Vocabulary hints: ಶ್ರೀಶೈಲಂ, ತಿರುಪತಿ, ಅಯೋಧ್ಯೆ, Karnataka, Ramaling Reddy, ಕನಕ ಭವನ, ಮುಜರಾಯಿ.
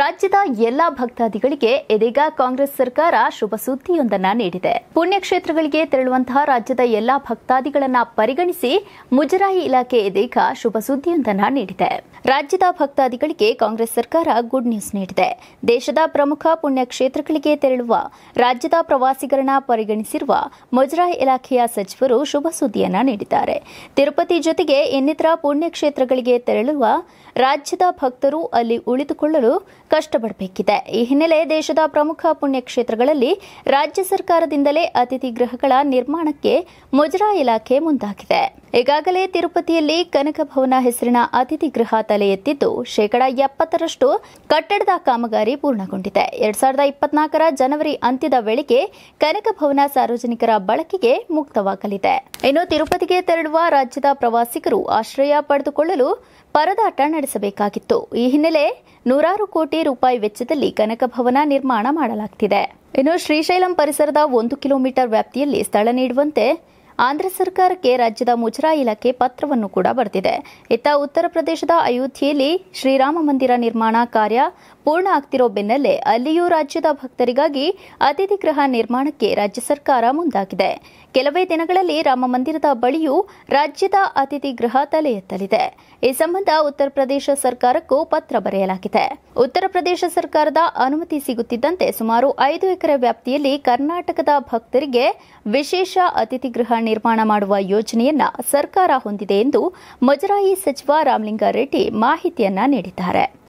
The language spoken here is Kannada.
ರಾಜ್ಯದ ಎಲ್ಲಾ ಭಕ್ತಾದಿಗಳಿಗೆ ಇದೀಗ ಕಾಂಗ್ರೆಸ್ ಸರ್ಕಾರ ಶುಭ ಸುದ್ದಿಯೊಂದನ್ನು ನೀಡಿದೆ. ಪುಣ್ಯಕ್ಷೇತ್ರಗಳಿಗೆ ತೆರಳುವಂತಹ ರಾಜ್ಯದ ಎಲ್ಲಾ ಭಕ್ತಾದಿಗಳನ್ನು ಪರಿಗಣಿಸಿ ಮುಜರಾಯಿ ಇಲಾಖೆ ಇದೀಗ ಶುಭ ಸುದ್ದಿಯೊಂದನ್ನು ನೀಡಿದೆ. ರಾಜ್ಯದ ಭಕ್ತಾದಿಗಳಿಗೆ ಕಾಂಗ್ರೆಸ್ ಸರ್ಕಾರ ಗುಡ್ ನ್ಯೂಸ್ ನೀಡಿದೆ. ದೇಶದ ಪ್ರಮುಖ ಪುಣ್ಯಕ್ಷೇತ್ರಗಳಿಗೆ ತೆರಳುವ ರಾಜ್ಯದ ಪ್ರವಾಸಿಗರನ್ನು ಪರಿಗಣಿಸಿರುವ ಮುಜರಾಯಿ ಇಲಾಖೆಯ ಸಚಿವರು ಶುಭ ಸುದ್ದಿಯನ್ನು ನೀಡಿದ್ದಾರೆ. ತಿರುಪತಿ ಜೊತೆಗೆ ಇನ್ನಿತರ ಪುಣ್ಯಕ್ಷೇತ್ರಗಳಿಗೆ ತೆರಳುವ ರಾಜ್ಯದ ಭಕ್ತರು ಅಲ್ಲಿ ಉಳಿದುಕೊಳ್ಳಲು ಕಷ್ಟಪಡಬೇಕಿದೆ. ಈ ಹಿನ್ನೆಲೆ ದೇಶದ ಪ್ರಮುಖ ಪುಣ್ಯಕ್ಷೇತ್ರಗಳಲ್ಲಿ ರಾಜ್ಯ ಸರ್ಕಾರದಿಂದಲೇ ಅತಿಥಿ ಗೃಹಗಳ ನಿರ್ಮಾಣಕ್ಕೆ ಮುಜರಾಯಿ ಇಲಾಖೆ ಮುಂದಾಗಿದೆ. ಈಗಾಗಲೇ ತಿರುಪತಿಯಲ್ಲಿ ಕನಕ ಭವನ ಹೆಸರಿನ ಅತಿಥಿ ಗೃಹ ತಲೆ ಎತ್ತಿದ್ದು 70% ಕಟ್ಟಡದ ಕಾಮಗಾರಿ ಪೂರ್ಣಗೊಂಡಿದೆ. 2024 ಜನವರಿ ಅಂತ್ಯದ ವೇಳೆಗೆ ಕನಕ ಭವನ ಸಾರ್ವಜನಿಕರ ಬಳಕೆಗೆ ಮುಕ್ತವಾಗಲಿದೆ. ಇನ್ನು ತಿರುಪತಿಗೆ ತೆರಳುವ ರಾಜ್ಯದ ಪ್ರವಾಸಿಗರು ಆಶ್ರಯ ಪಡೆದುಕೊಳ್ಳಲು ಪರದಾಟ ನಡೆಸಬೇಕಾಗಿತ್ತು. ಈ ಹಿನ್ನೆಲೆ ನೂರಾರು ಕೋಟಿ ರೂಪಾಯಿ ವೆಚ್ಚದಲ್ಲಿ ಕನಕ ಭವನ ನಿರ್ಮಾಣ ಮಾಡಲಾಗುತ್ತಿದೆ. ಇನ್ನು ಶ್ರೀಶೈಲಂ ಪರಿಸರದ 1 ಕಿಲೋಮೀಟರ್ ವ್ಯಾಪ್ತಿಯಲ್ಲಿ ಸ್ಥಳ ನೀಡುವಂತೆ ಆಂಧ್ರ ಸರ್ಕಾರಕ್ಕೆ ರಾಜ್ಯದ ಮುಜರಾಯಿ ಇಲಾಖೆ ಪತ್ರವನ್ನು ಕೂಡ ಬರೆದಿದೆ. ಇತ್ತ ಉತ್ತರ ಪ್ರದೇಶದ ಅಯೋಧ್ಯೆಯಲ್ಲಿ ಶ್ರೀರಾಮ ಮಂದಿರ ನಿರ್ಮಾಣ ಕಾರ್ಯ ಪೂರ್ಣ ಆಗ್ತಿರೋ ಬೆನ್ನಲ್ಲೇ ಅಲ್ಲಿಯೂ ರಾಜ್ಯದ ಭಕ್ತರಿಗಾಗಿ ಅತಿಥಿ ಗೃಹ ನಿರ್ಮಾಣಕ್ಕೆ ರಾಜ್ಯ ಸರ್ಕಾರ ಮುಂದಾಗಿದೆ. ಕೆಲವೇ ದಿನಗಳಲ್ಲಿ ರಾಮ ಮಂದಿರದ ಬಳಿಯೂ ರಾಜ್ಯದ ಅತಿಥಿ ಗೃಹ ತಲೆ ಎತ್ತಲಿದೆ. ಈ ಸಂಬಂಧ ಉತ್ತರ ಪ್ರದೇಶ ಸರ್ಕಾರಕ್ಕೂ ಪತ್ರ ಬರೆಯಲಾಗಿದೆ. ಉತ್ತರ ಪ್ರದೇಶ ಸರ್ಕಾರದ ಅನುಮತಿ ಸಿಗುತ್ತಿದ್ದಂತೆ ಸುಮಾರು 5 ಎಕರೆ ವ್ಯಾಪ್ತಿಯಲ್ಲಿ ಕರ್ನಾಟಕದ ಭಕ್ತರಿಗೆ ವಿಶೇಷ ಅತಿಥಿ ಗೃಹ ನಿರ್ಮಾಣ ಮಾಡುವ ಯೋಜನೆಯನ್ನ ಸರ್ಕಾರ ಹೊಂದಿದೆ ಎಂದು ಮುಜರಾಯಿ ಸಚಿವ ರಾಮಲಿಂಗ ರೆಡ್ಡಿ ಮಾಹಿತಿಯನ್ನ ನೀಡಿದ್ದಾರೆ.